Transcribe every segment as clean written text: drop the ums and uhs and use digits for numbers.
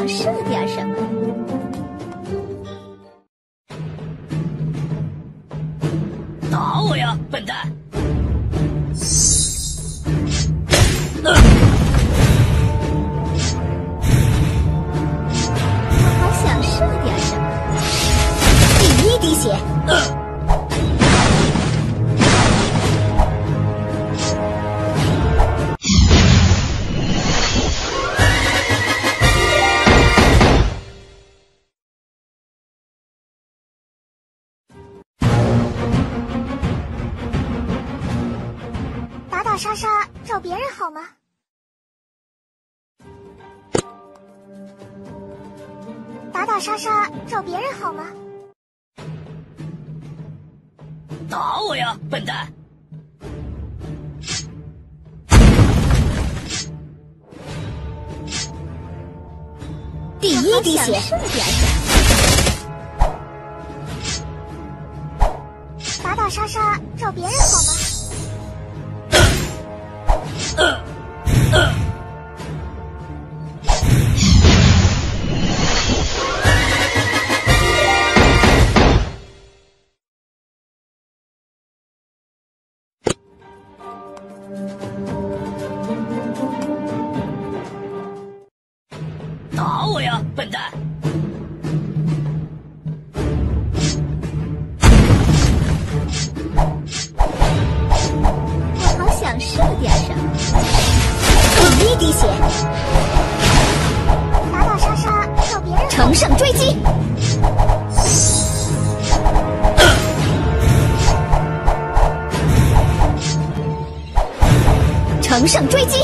想试点什么。打我呀，笨蛋！我好想试点什么。第一滴血。莎莎，找别人好吗？打打莎莎，找别人好吗？打我呀，笨蛋！第一滴血。打打莎莎，找别人好吗？ 打我呀，笨蛋！我好想试点什么。第一滴血。打打杀杀，找别人。乘胜追击。乘胜追击。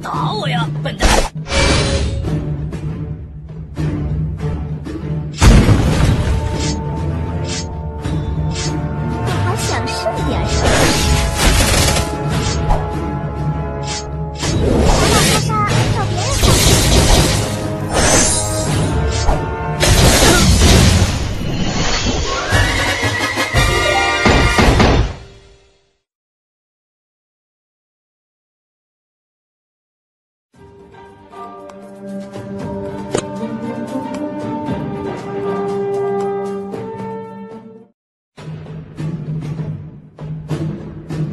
打我呀，笨蛋！我好想试点什么。打打杀杀，找别人好。打我呀，笨蛋！我好想试点什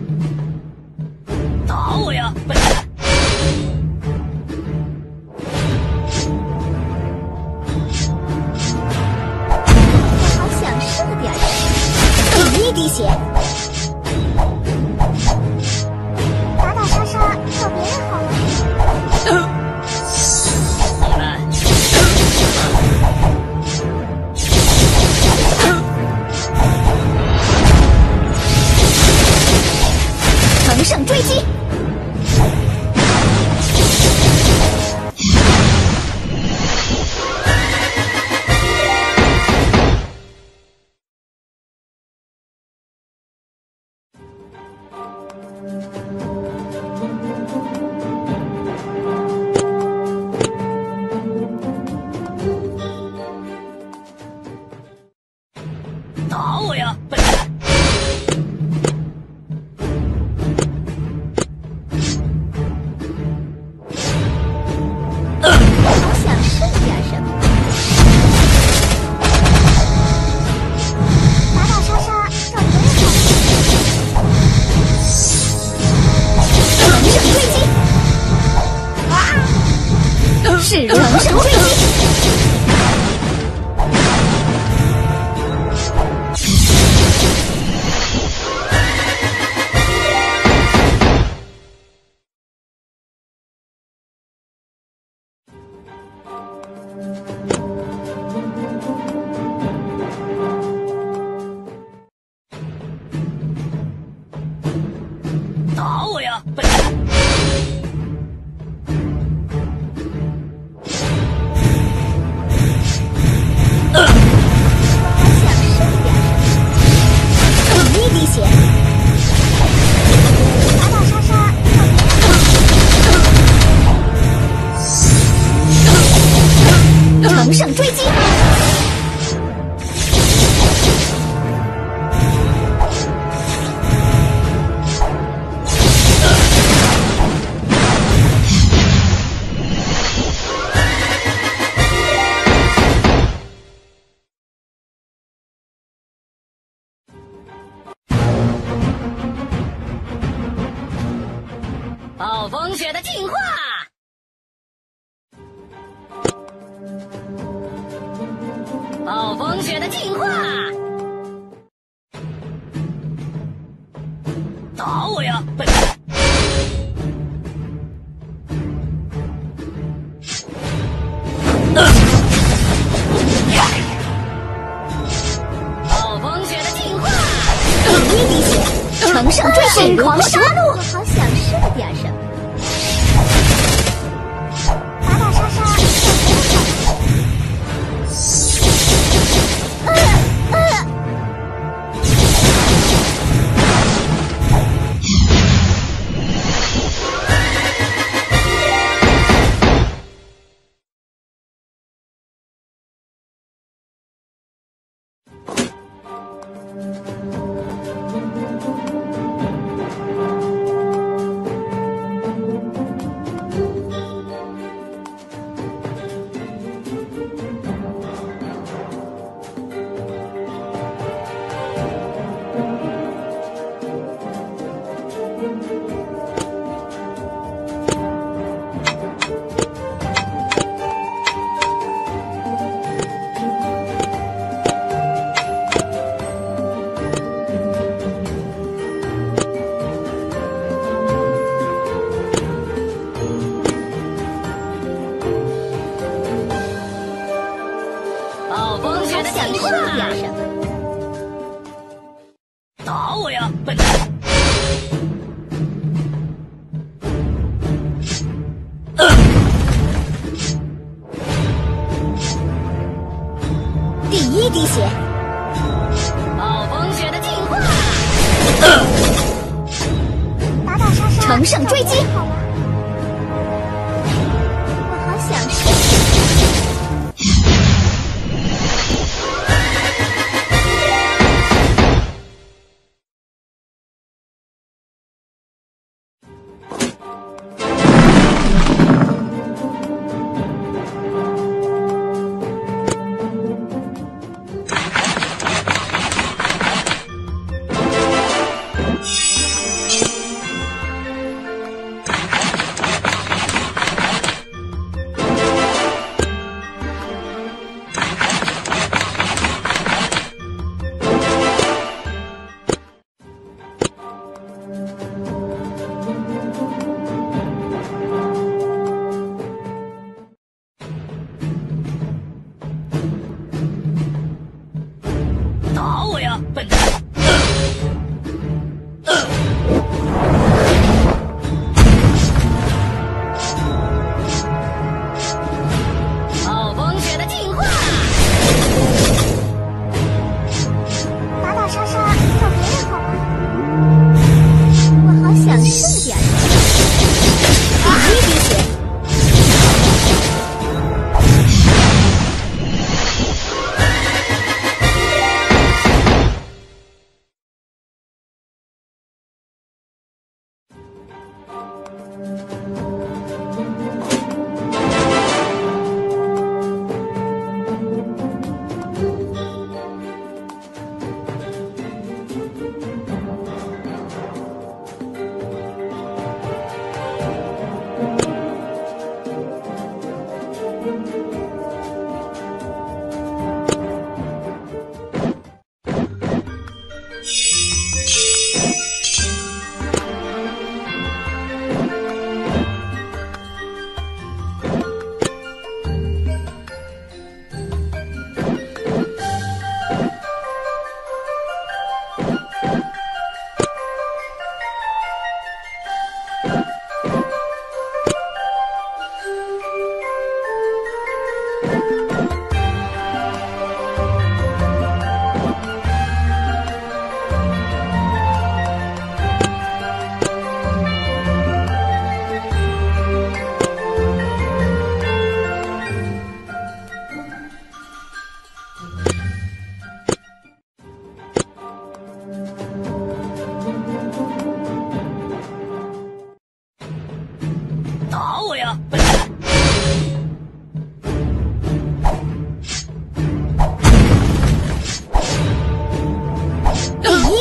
么。第一滴血。打打杀杀，找别人好吗？上追击。 暴风雪的进化。 暴风雪的进化，打我呀！笨蛋！暴风雪的进化，一滴血，乘胜追击，疯狂杀戮！我好想射点什么。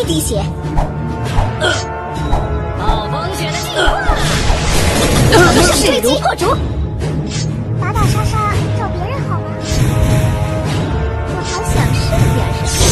滴血。暴风雪的进化，我们是追击破竹。打打杀杀找别人好吗？我好想试点什么。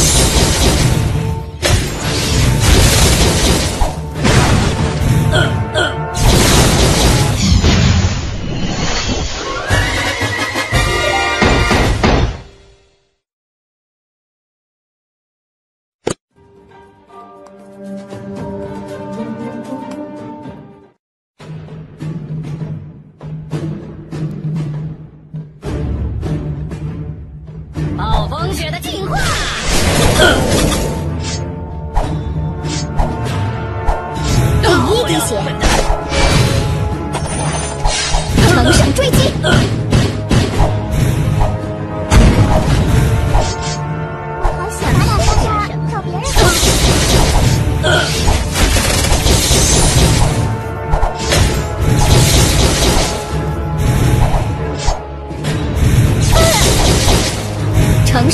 乘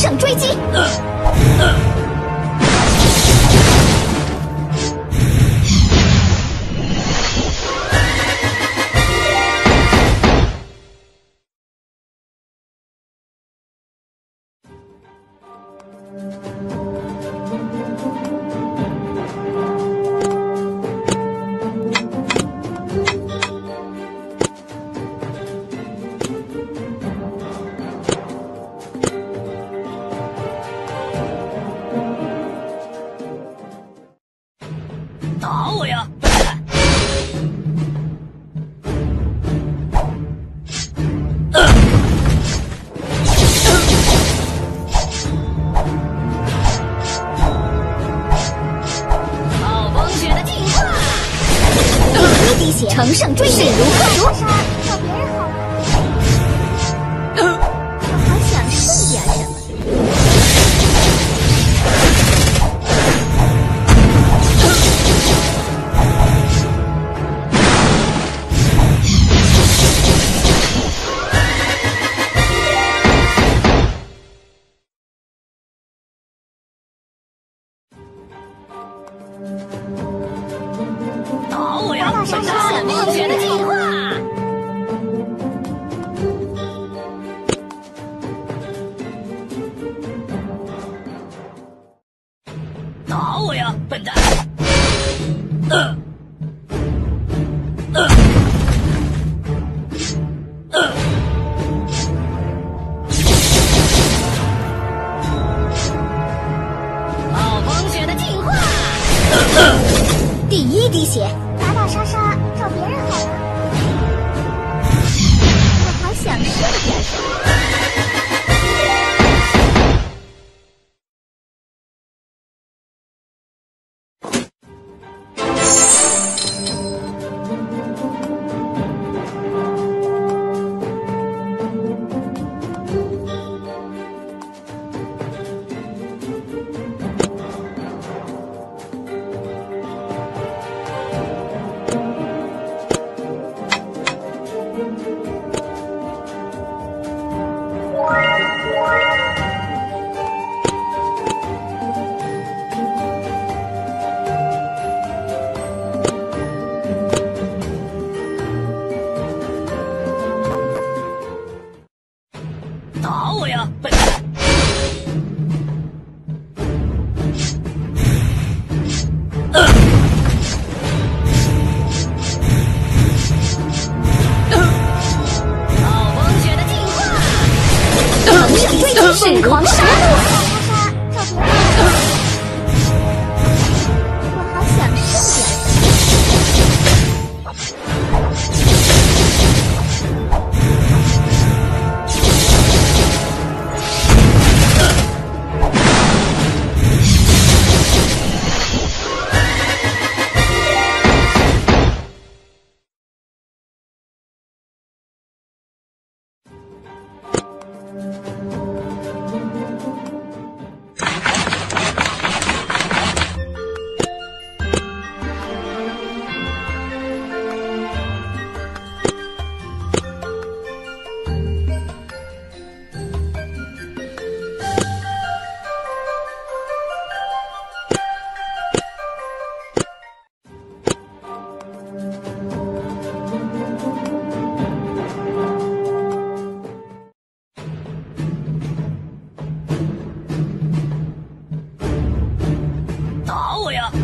胜追击，如何杀找别人好吗？我好想试点什么。打我呀！杀杀！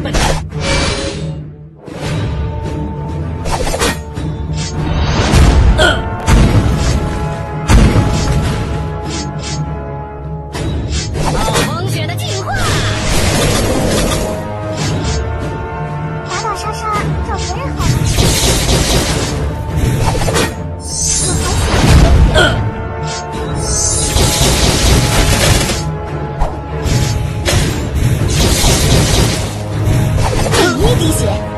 们。 滴血。